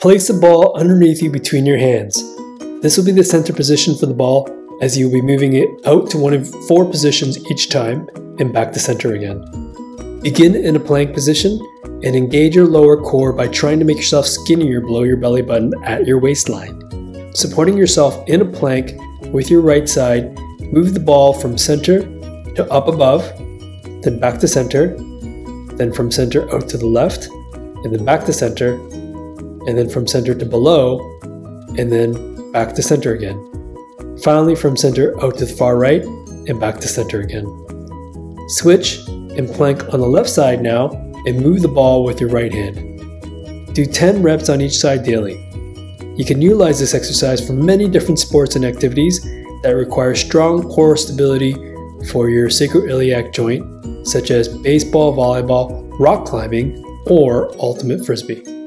Place the ball underneath you between your hands. This will be the center position for the ball, as you'll be moving it out to one of four positions each time and back to center again. Begin in a plank position and engage your lower core by trying to make yourself skinnier below your belly button at your waistline. Supporting yourself in a plank with your right side, move the ball from center to up above, then back to center, then from center out to the left, and then back to center, and then from center to below, and then back to center again. Finally, from center out to the far right and back to center again. Switch and plank on the left side now and move the ball with your right hand. Do 10 reps on each side daily. You can utilize this exercise for many different sports and activities that require strong core stability for your sacroiliac joint, such as baseball, volleyball, rock climbing, or ultimate frisbee.